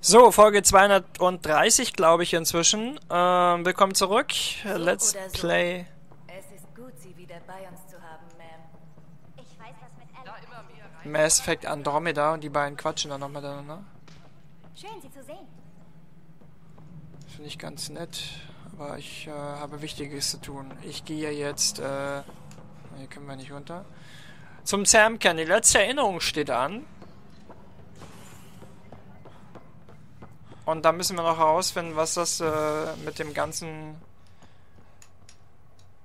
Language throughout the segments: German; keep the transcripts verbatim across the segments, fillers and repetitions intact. So, Folge zweihundertdreißig, glaube ich, inzwischen. Ähm, willkommen zurück. Let's play. Es ist gut, Sie wieder bei uns zu haben, Ma'am. Ich weiß, was mit Ellen. Mass Effect Andromeda und die beiden quatschen dann nochmal miteinander. Schön, Sie zu sehen. Finde ich ganz nett, aber ich äh, habe Wichtiges zu tun. Ich gehe jetzt. Äh, hier können wir nicht runter. Zum Sam Cannon. Die letzte Erinnerung steht an. Und da müssen wir noch herausfinden, was das äh, mit dem ganzen...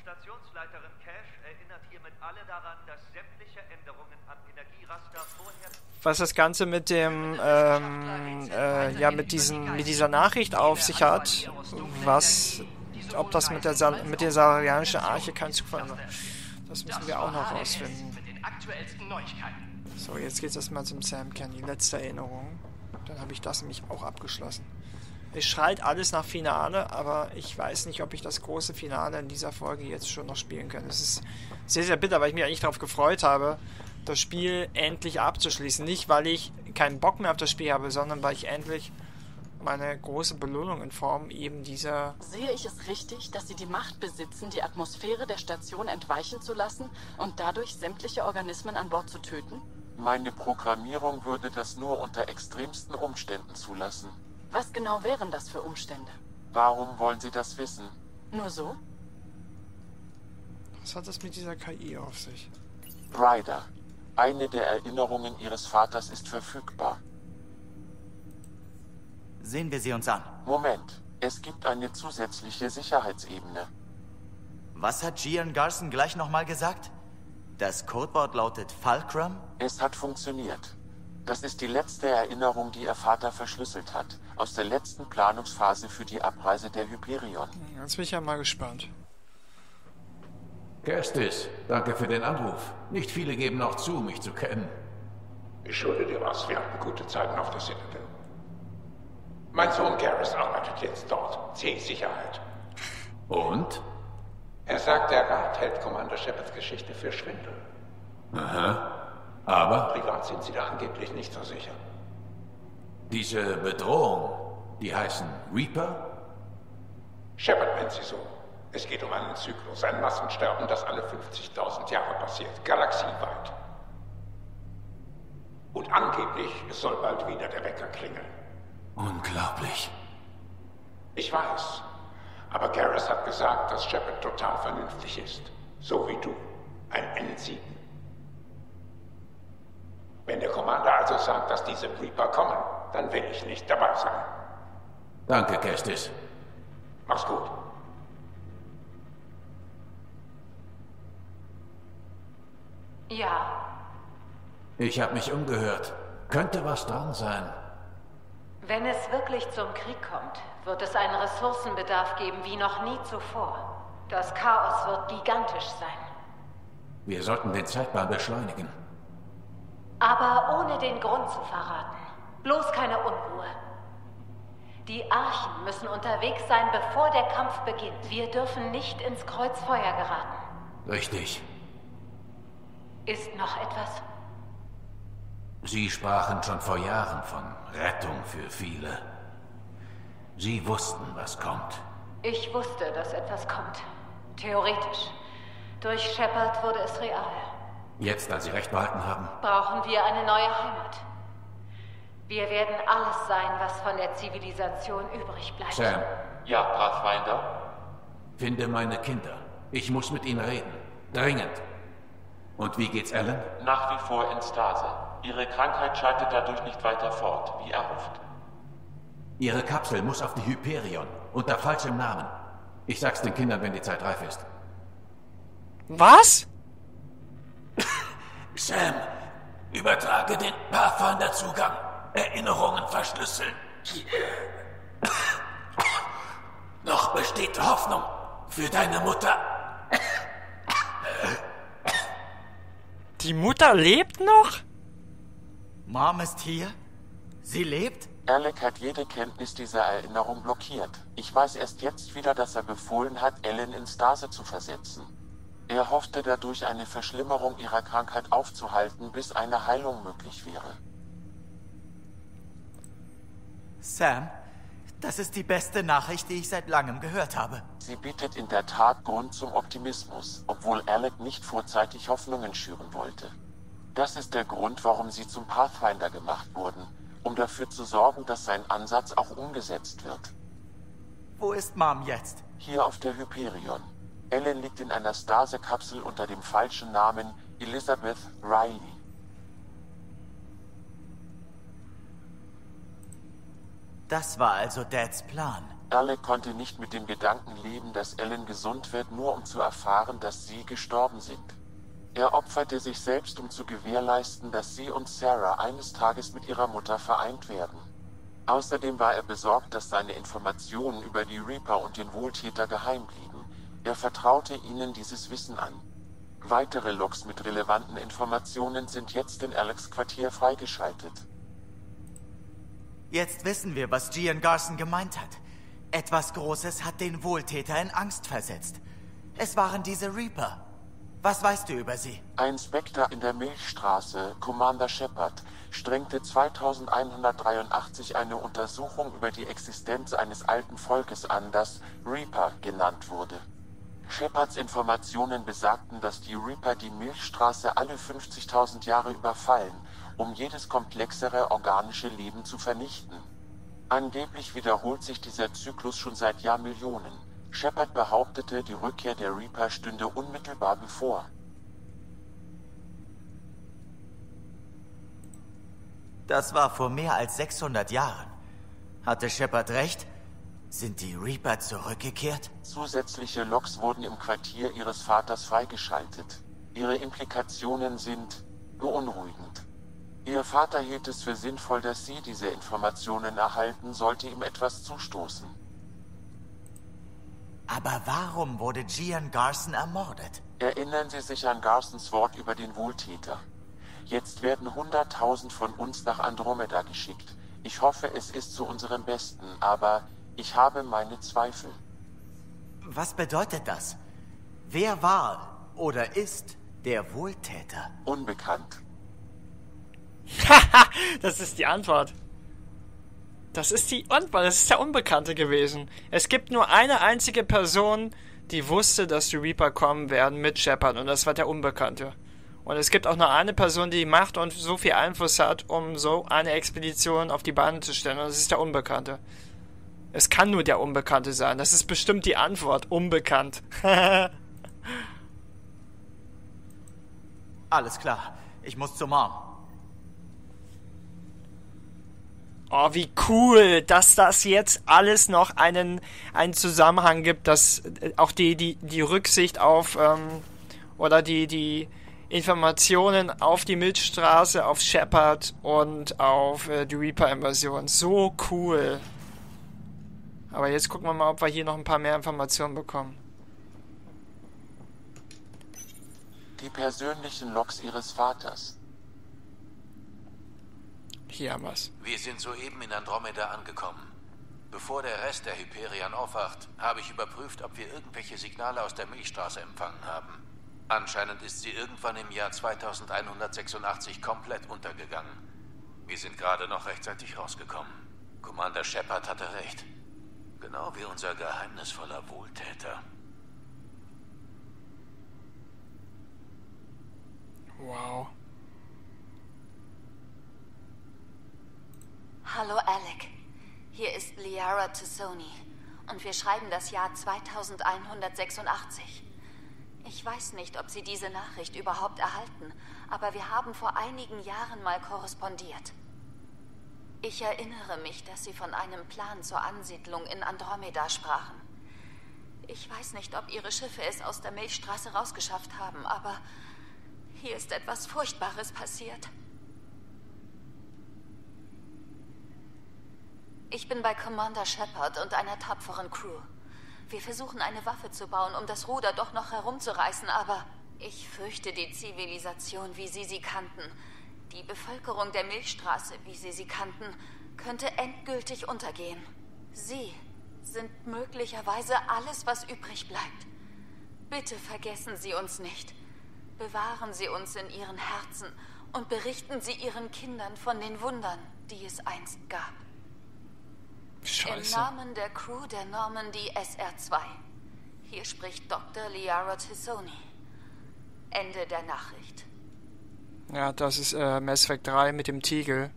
Stationsleiterin Cash erinnert hiermit alle daran, dass sämtliche Änderungen am Energieraster vorher... Was das Ganze mit dem, ähm, äh, ja, mit diesen, mit dieser Nachricht auf sich hat, was, ob das mit der, Sa mit der Saralianischen Arche kein Zufall war. Das müssen wir auch noch herausfinden. So, jetzt geht's erstmal zum Sam Cannon, die letzte Erinnerung. Dann habe ich das nämlich auch abgeschlossen. Es schreit alles nach Finale, aber ich weiß nicht, ob ich das große Finale in dieser Folge jetzt schon noch spielen kann. Es ist sehr, sehr bitter, weil ich mich eigentlich darauf gefreut habe, das Spiel endlich abzuschließen. Nicht, weil ich keinen Bock mehr auf das Spiel habe, sondern weil ich endlich meine große Belohnung in Form eben dieser... Sehe ich es richtig, dass Sie die Macht besitzen, die Atmosphäre der Station entweichen zu lassen und dadurch sämtliche Organismen an Bord zu töten? Meine Programmierung würde das nur unter extremsten Umständen zulassen. Was genau wären das für Umstände? Warum wollen Sie das wissen? Nur so? Was hat das mit dieser K I auf sich? Ryder, eine der Erinnerungen Ihres Vaters ist verfügbar. Sehen wir sie uns an. Moment, es gibt eine zusätzliche Sicherheitsebene. Was hat Jien Garson gleich nochmal gesagt? Das Codewort lautet Fulcrum? Es hat funktioniert. Das ist die letzte Erinnerung, die ihr Vater verschlüsselt hat, aus der letzten Planungsphase für die Abreise der Hyperion. Jetzt bin ich ja mal gespannt. Kestis, danke für den Anruf. Nicht viele geben noch zu, mich zu kennen. Ich schulde dir was, wir hatten gute Zeiten auf der Citadel. Mein Sohn Gareth arbeitet jetzt dort, C-Sicherheit. Und? Er sagt, der Rat hält Commander Shepards Geschichte für Schwindel. Aha, aber... Privat sind sie da angeblich nicht so sicher. Diese Bedrohung, die heißen Reaper? Shepard nennt sie so. Es geht um einen Zyklus, ein Massensterben, das alle fünfzigtausend Jahre passiert, galaxieweit. Und angeblich, es soll bald wieder der Wecker klingeln. Unglaublich. Ich weiß. Aber Gareth hat gesagt, dass Shepard total vernünftig ist. So wie du. Ein N sieben. Wenn der Commander also sagt, dass diese Reaper kommen, dann will ich nicht dabei sein. Danke, Kestis. Mach's gut. Ja. Ich habe mich umgehört. Könnte was dran sein. Wenn es wirklich zum Krieg kommt, wird es einen Ressourcenbedarf geben wie noch nie zuvor. Das Chaos wird gigantisch sein. Wir sollten den Zeitplan beschleunigen. Aber ohne den Grund zu verraten. Bloß keine Unruhe. Die Archen müssen unterwegs sein, bevor der Kampf beginnt. Wir dürfen nicht ins Kreuzfeuer geraten. Richtig. Ist noch etwas? Sie sprachen schon vor Jahren von Rettung für viele. Sie wussten, was kommt. Ich wusste, dass etwas kommt. Theoretisch. Durch Shepard wurde es real. Jetzt, als Sie recht behalten haben, brauchen wir eine neue Heimat. Wir werden alles sein, was von der Zivilisation übrig bleibt. Sam. Ja, Pathfinder? Finde meine Kinder. Ich muss mit ihnen reden. Dringend. Und wie geht's Ellen? Nach wie vor in Stase. Ihre Krankheit schreitet dadurch nicht weiter fort, wie erhofft. Ihre Kapsel muss auf die Hyperion, unter falschem Namen. Ich sag's den Kindern, wenn die Zeit reif ist. Was? Sam, übertrage den Pathfinder-Zugang. Erinnerungen verschlüsseln. Noch besteht Hoffnung für deine Mutter. Die Mutter lebt noch? Mom ist hier? Sie lebt? Alec hat jede Kenntnis dieser Erinnerung blockiert. Ich weiß erst jetzt wieder, dass er befohlen hat, Ellen in Stase zu versetzen. Er hoffte dadurch, eine Verschlimmerung ihrer Krankheit aufzuhalten, bis eine Heilung möglich wäre. Sam, das ist die beste Nachricht, die ich seit langem gehört habe. Sie bietet in der Tat Grund zum Optimismus, obwohl Alec nicht vorzeitig Hoffnungen schüren wollte. Das ist der Grund, warum sie zum Pathfinder gemacht wurden, um dafür zu sorgen, dass sein Ansatz auch umgesetzt wird. Wo ist Mom jetzt? Hier auf der Hyperion. Ellen liegt in einer Stase-Kapsel unter dem falschen Namen Elizabeth Riley. Das war also Dads Plan. Alec konnte nicht mit dem Gedanken leben, dass Ellen gesund wird, nur um zu erfahren, dass sie gestorben sind. Er opferte sich selbst, um zu gewährleisten, dass sie und Sarah eines Tages mit ihrer Mutter vereint werden. Außerdem war er besorgt, dass seine Informationen über die Reaper und den Wohltäter geheim blieben. Er vertraute ihnen dieses Wissen an. Weitere Logs mit relevanten Informationen sind jetzt in Alex' Quartier freigeschaltet. Jetzt wissen wir, was Jien Garson gemeint hat. Etwas Großes hat den Wohltäter in Angst versetzt. Es waren diese Reaper. Was weißt du über sie? Ein Spectre in der Milchstraße, Commander Shepard, strengte zweitausendeinhundertdreiundachtzig eine Untersuchung über die Existenz eines alten Volkes an, das Reaper genannt wurde. Shepards Informationen besagten, dass die Reaper die Milchstraße alle fünfzigtausend Jahre überfallen, um jedes komplexere organische Leben zu vernichten. Angeblich wiederholt sich dieser Zyklus schon seit Jahrmillionen. Shepard behauptete, die Rückkehr der Reaper stünde unmittelbar bevor. Das war vor mehr als sechshundert Jahren. Hatte Shepard recht? Sind die Reaper zurückgekehrt? Zusätzliche Logs wurden im Quartier ihres Vaters freigeschaltet. Ihre Implikationen sind beunruhigend. Ihr Vater hielt es für sinnvoll, dass sie diese Informationen erhalten, sollte ihm etwas zustoßen. Aber warum wurde Jien Garson ermordet? Erinnern Sie sich an Garsons Wort über den Wohltäter. Jetzt werden hunderttausend von uns nach Andromeda geschickt. Ich hoffe, es ist zu unserem Besten, aber ich habe meine Zweifel. Was bedeutet das? Wer war oder ist der Wohltäter? Unbekannt. Haha, das ist die Antwort. Das ist die Antwort, das ist der Unbekannte gewesen. Es gibt nur eine einzige Person, die wusste, dass die Reaper kommen werden mit Shepard, und das war der Unbekannte. Und es gibt auch nur eine Person, die Macht und so viel Einfluss hat, um so eine Expedition auf die Beine zu stellen, und das ist der Unbekannte. Es kann nur der Unbekannte sein, das ist bestimmt die Antwort, unbekannt. Alles klar, ich muss zur Mom. Oh, wie cool, dass das jetzt alles noch einen, einen Zusammenhang gibt, dass auch die, die, die Rücksicht auf, ähm, oder die, die Informationen auf die Milchstraße, auf Shepard und auf äh, die Reaper-Invasion. So cool. Aber jetzt gucken wir mal, ob wir hier noch ein paar mehr Informationen bekommen. Die persönlichen Logs ihres Vaters. Hier haben wir's. Wir sind soeben in Andromeda angekommen. Bevor der Rest der Hyperion aufwacht, habe ich überprüft, ob wir irgendwelche Signale aus der Milchstraße empfangen haben. Anscheinend ist sie irgendwann im Jahr zweitausendeinhundertsechsundachtzig komplett untergegangen. Wir sind gerade noch rechtzeitig rausgekommen. Commander Shepard hatte recht. Genau wie unser geheimnisvoller Wohltäter. Wow. Hallo Alec, hier ist Liara T'Soni und wir schreiben das Jahr zweitausendeinhundertsechsundachtzig. Ich weiß nicht, ob Sie diese Nachricht überhaupt erhalten, aber wir haben vor einigen Jahren mal korrespondiert. Ich erinnere mich, dass Sie von einem Plan zur Ansiedlung in Andromeda sprachen. Ich weiß nicht, ob Ihre Schiffe es aus der Milchstraße rausgeschafft haben, aber hier ist etwas Furchtbares passiert. Ich bin bei Commander Shepard und einer tapferen Crew. Wir versuchen, eine Waffe zu bauen, um das Ruder doch noch herumzureißen, aber ich fürchte, die Zivilisation, wie Sie sie kannten, die Bevölkerung der Milchstraße, wie Sie sie kannten, könnte endgültig untergehen. Sie sind möglicherweise alles, was übrig bleibt. Bitte vergessen Sie uns nicht. Bewahren Sie uns in Ihren Herzen und berichten Sie Ihren Kindern von den Wundern, die es einst gab. Scheiße. Im Namen der Crew der Normandy S R zwei. Hier spricht Doktor Liara T'Soni. Ende der Nachricht. Ja, das ist äh, Mass Effect drei mit dem Tiegel.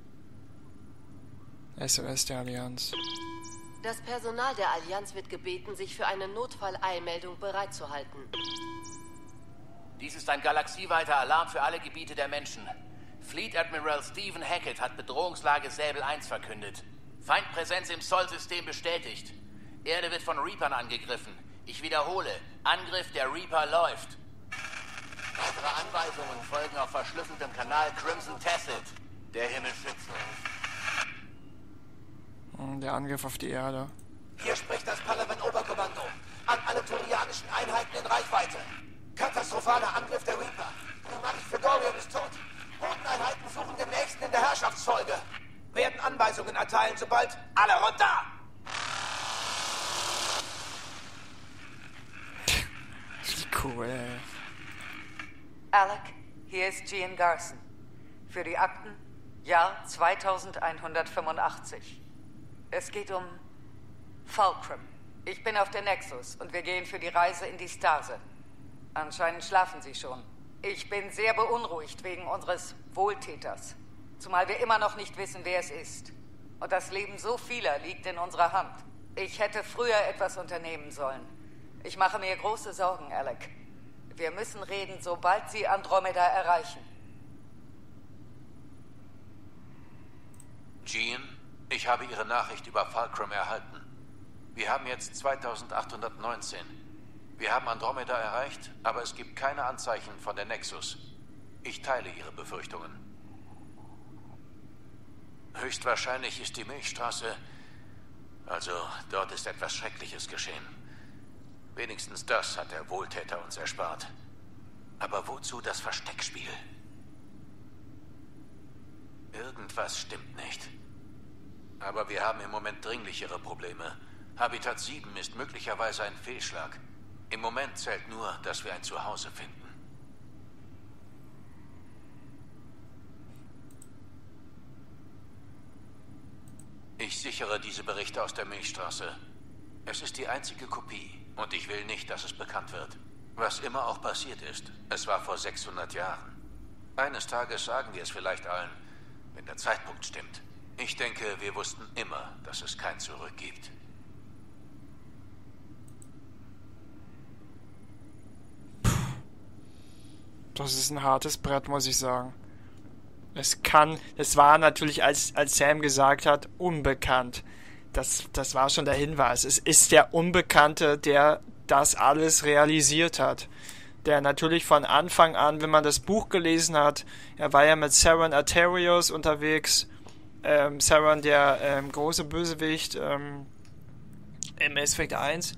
S O S der Allianz. Das Personal der Allianz wird gebeten, sich für eine Notfalleilmeldung bereitzuhalten. Dies ist ein galaxieweiter Alarm für alle Gebiete der Menschen. Fleet Admiral Stephen Hackett hat Bedrohungslage Säbel eins verkündet. Feindpräsenz im Sol-System bestätigt. Erde wird von Reapern angegriffen. Ich wiederhole, Angriff der Reaper läuft. Weitere Anweisungen folgen auf verschlüsseltem Kanal Crimson Tacit, der Himmelsschützer. Der Angriff auf die Erde. Hier spricht das Parlament Oberkommando. An alle turianischen Einheiten in Reichweite. Katastrophaler Angriff der Reaper. Marifidoria ist tot. Bodeneinheiten suchen den nächsten in der Herrschaftsfolge. Werden Anweisungen erteilen, sobald alle runter. Wie cool. Alec, hier ist Jien Garson. Für die Akten, Jahr zweitausendeinhundertfünfundachtzig. Es geht um Fulcrum. Ich bin auf der Nexus und wir gehen für die Reise in die Stase. Anscheinend schlafen Sie schon. Ich bin sehr beunruhigt wegen unseres Wohltäters. Zumal wir immer noch nicht wissen, wer es ist. Und das Leben so vieler liegt in unserer Hand. Ich hätte früher etwas unternehmen sollen. Ich mache mir große Sorgen, Alec. Wir müssen reden, sobald Sie Andromeda erreichen. Jien? Ich habe Ihre Nachricht über Fulcrum erhalten. Wir haben jetzt zweitausendachthundertneunzehn. Wir haben Andromeda erreicht, aber es gibt keine Anzeichen von der Nexus. Ich teile Ihre Befürchtungen. Höchstwahrscheinlich ist die Milchstraße... Also, dort ist etwas Schreckliches geschehen. Wenigstens das hat der Wohltäter uns erspart. Aber wozu das Versteckspiel? Irgendwas stimmt nicht. Aber wir haben im Moment dringlichere Probleme. Habitat sieben ist möglicherweise ein Fehlschlag. Im Moment zählt nur, dass wir ein Zuhause finden. Ich sichere diese Berichte aus der Milchstraße. Es ist die einzige Kopie und ich will nicht, dass es bekannt wird. Was immer auch passiert ist, es war vor sechshundert Jahren. Eines Tages sagen wir es vielleicht allen, wenn der Zeitpunkt stimmt. Ich denke, wir wussten immer, dass es kein Zurück gibt. Puh. Das ist ein hartes Brett, muss ich sagen. Es kann, es war natürlich, als, als Sam gesagt hat, unbekannt. Das, das war schon der Hinweis. Es ist der Unbekannte, der das alles realisiert hat. Der natürlich von Anfang an, wenn man das Buch gelesen hat, er war ja mit Saren Arterios unterwegs... Ähm, Saran, der ähm, große Bösewicht ähm, im Mass Effect eins,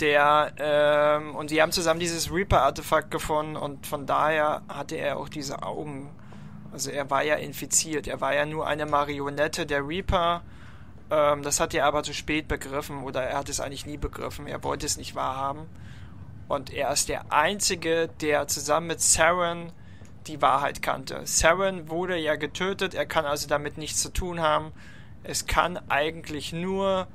der ähm, und die haben zusammen dieses Reaper-Artefakt gefunden und von daher hatte er auch diese Augen. Also er war ja infiziert, er war ja nur eine Marionette der Reaper. Ähm, das hat er aber zu spät begriffen oder er hat es eigentlich nie begriffen, er wollte es nicht wahrhaben. Und er ist der Einzige, der zusammen mit Saran die Wahrheit kannte. Saren wurde ja getötet, er kann also damit nichts zu tun haben. Es kann eigentlich nur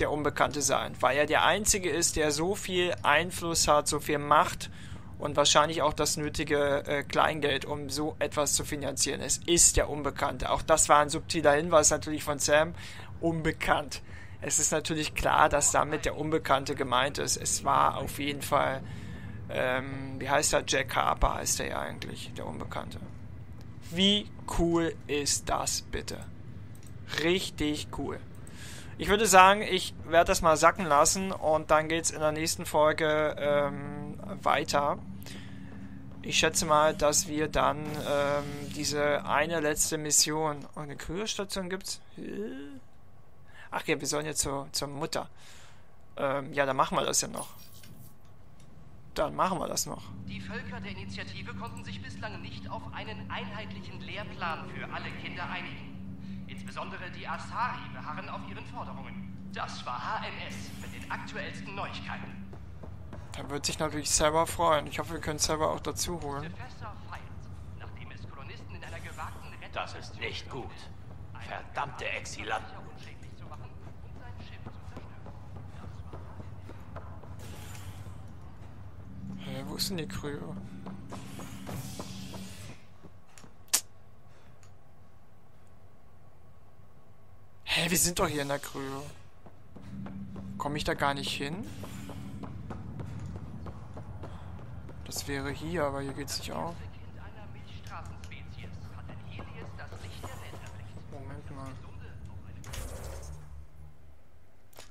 der Unbekannte sein, weil er der Einzige ist, der so viel Einfluss hat, so viel Macht und wahrscheinlich auch das nötige äh, Kleingeld, um so etwas zu finanzieren. Es ist der Unbekannte. Auch das war ein subtiler Hinweis natürlich von Sam. Unbekannt. Es ist natürlich klar, dass damit der Unbekannte gemeint ist. Es war auf jeden Fall... Ähm, wie heißt er? Jack Harper heißt er ja eigentlich, der Unbekannte. Wie cool ist das bitte? Richtig cool. Ich würde sagen, ich werde das mal sacken lassen und dann geht's in der nächsten Folge ähm, weiter. Ich schätze mal, dass wir dann ähm, diese eine letzte Mission... Oh, eine Kühlstation gibt's? Ach ja, wir sollen jetzt zur, zur Mutter. Ähm, ja, dann machen wir das ja noch. Dann machen wir das noch. Die Völker der Initiative konnten sich bislang nicht auf einen einheitlichen Lehrplan für alle Kinder einigen. Insbesondere die Asari beharren auf ihren Forderungen. Das war H M S mit den aktuellsten Neuigkeiten. Da wird sich natürlich Sarah freuen. Ich hoffe, wir können Sarah auch dazu holen. Das ist nicht gut. Verdammte Exilanten. ist denn die Krühe? Hä, wir sind doch hier in der Krühe. Komme ich da gar nicht hin? Das wäre hier, aber hier geht's nicht auf. Moment mal.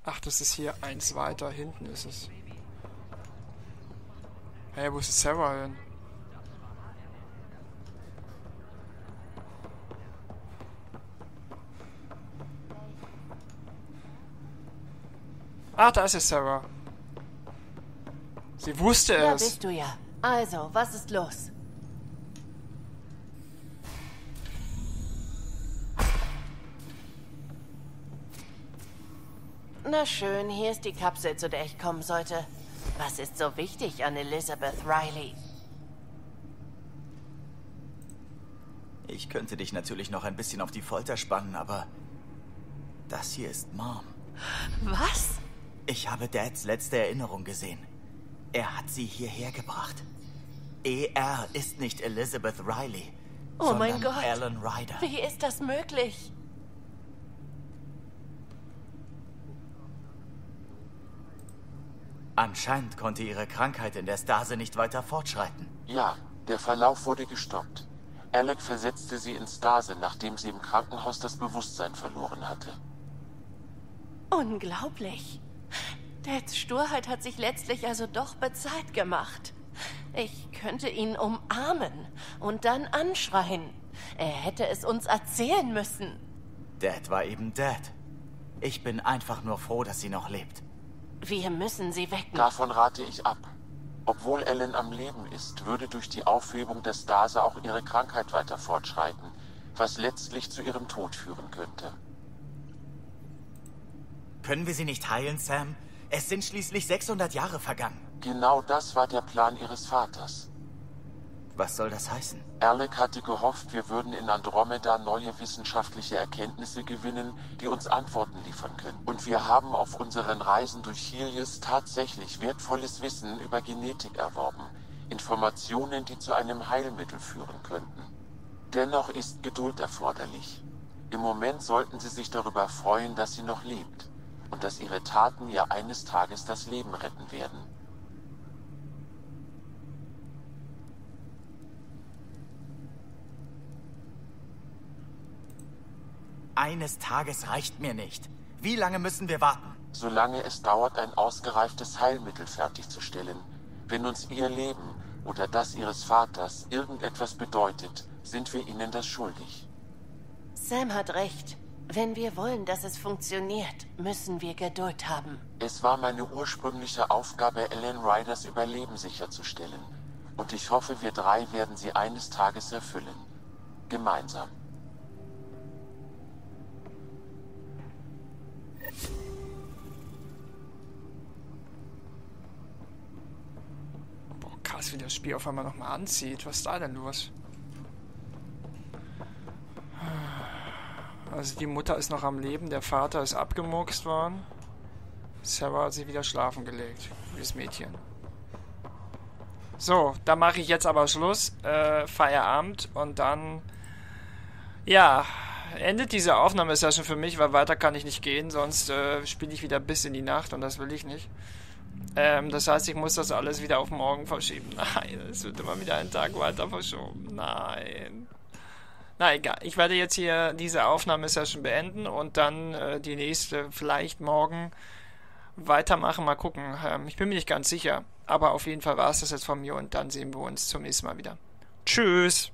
Ach, das ist hier eins weiter. Hinten ist es. Hey, wo ist die Sarah hin? Ah, da ist ja Sarah. Sie wusste es. Da bist du ja. Also, was ist los? Na schön, hier ist die Kapsel, zu der ich kommen sollte. Was ist so wichtig an Elizabeth Riley? Ich könnte dich natürlich noch ein bisschen auf die Folter spannen, aber das hier ist Mom. Was? Ich habe Dads letzte Erinnerung gesehen. Er hat sie hierher gebracht. E R ist nicht Elizabeth Riley, oh sondern mein Gott. Alan Ryder. Wie ist das möglich? Anscheinend konnte ihre Krankheit in der Stase nicht weiter fortschreiten. Ja, der Verlauf wurde gestoppt. Alec versetzte sie in Stase, nachdem sie im Krankenhaus das Bewusstsein verloren hatte. Unglaublich. Dads Sturheit hat sich letztlich also doch bezahlt gemacht. Ich könnte ihn umarmen und dann anschreien. Er hätte es uns erzählen müssen. Dad war eben Dad. Ich bin einfach nur froh, dass sie noch lebt. Wir müssen sie wecken. Davon rate ich ab. Obwohl Ellen am Leben ist, würde durch die Aufhebung der Stase auch ihre Krankheit weiter fortschreiten, was letztlich zu ihrem Tod führen könnte. Können wir sie nicht heilen, Sam? Es sind schließlich sechshundert Jahre vergangen. Genau das war der Plan ihres Vaters. Was soll das heißen? Alec hatte gehofft, wir würden in Andromeda neue wissenschaftliche Erkenntnisse gewinnen, die uns Antworten liefern können. Und wir haben auf unseren Reisen durch Helios tatsächlich wertvolles Wissen über Genetik erworben. Informationen, die zu einem Heilmittel führen könnten. Dennoch ist Geduld erforderlich. Im Moment sollten Sie sich darüber freuen, dass sie noch lebt. Und dass ihre Taten ihr eines Tages das Leben retten werden. Eines Tages reicht mir nicht. Wie lange müssen wir warten? Solange es dauert, ein ausgereiftes Heilmittel fertigzustellen. Wenn uns ihr Leben oder das ihres Vaters irgendetwas bedeutet, sind wir ihnen das schuldig. Sam hat recht. Wenn wir wollen, dass es funktioniert, müssen wir Geduld haben. Es war meine ursprüngliche Aufgabe, Ellen Ryders Überleben sicherzustellen. Und ich hoffe, wir drei werden sie eines Tages erfüllen. Gemeinsam. Boah, krass, wie das Spiel auf einmal nochmal anzieht. Was ist da denn los? Also die Mutter ist noch am Leben, der Vater ist abgemurkst worden. Sarah hat sich wieder schlafen gelegt. Gutes Mädchen. So, da mache ich jetzt aber Schluss. Äh, Feierabend und dann... Ja, endet diese Aufnahmesession für mich, weil weiter kann ich nicht gehen, sonst äh, spiele ich wieder bis in die Nacht und das will ich nicht. Ähm, das heißt, ich muss das alles wieder auf morgen verschieben. Nein, es wird immer wieder einen Tag weiter verschoben. Nein... Na egal, ich werde jetzt hier diese Aufnahmesession beenden und dann äh, die nächste vielleicht morgen weitermachen. Mal gucken, ähm, ich bin mir nicht ganz sicher. Aber auf jeden Fall war es das jetzt von mir und dann sehen wir uns zum nächsten Mal wieder. Tschüss!